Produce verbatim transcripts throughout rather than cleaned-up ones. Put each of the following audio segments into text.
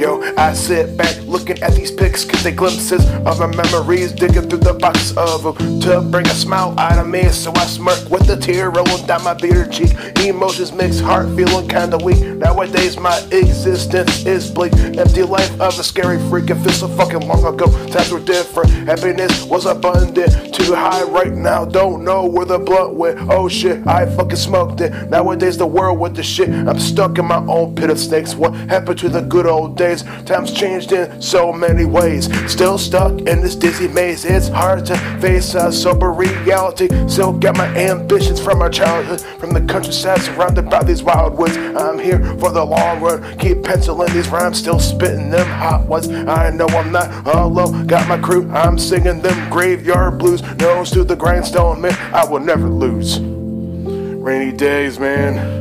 yo. I sit back looking at these pics, cause they glimpses of my memories, digging through the box of them to bring a smile out of me. So I smirk with a tear rolling down my bitter cheek. Emotions mixed, heart feeling kinda weak. Nowadays my existence is bleak, empty life of a scary freak. It feels so fucking long ago, times were different, happiness was abundant. Too high right now, don't know where the blunt went. Oh shit, I fucking smoked it. Nowadays the world with the shit, I'm stuck in my own pit of snakes. What happened to the good old days? Times changed in so many ways. Still stuck in this dizzy maze, it's hard to face a sober reality. Still got my ambitions from my childhood, from the countryside surrounded by these wild woods. I'm here for the long run, keep penciling these rhymes, still spitting them hot ones. I know I'm not alone, got my crew, I'm singing them graveyard blues. Nose to the grindstone, man, I will never lose. Rainy days, man.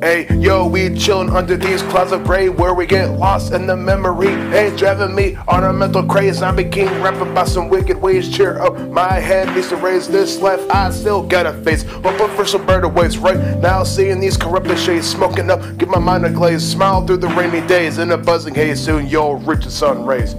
Hey, yo, we chillin' under these clouds of gray, where we get lost in the memory. Hey, driving me on a mental craze, I'm a king rapping by some wicked ways. Cheer up, my head needs to raise this life, I still gotta face, hoping for some better ways. Right now, seeing these corrupted shades, smoking up, get my mind a glaze, smile through the rainy days, in a buzzing haze, soon you'll reach the sun rays.